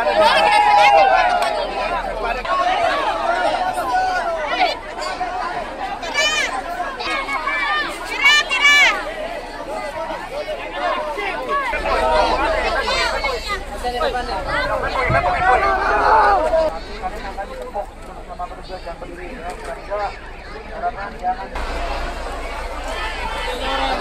Jangan berdiri, jangan bergerak, jangan.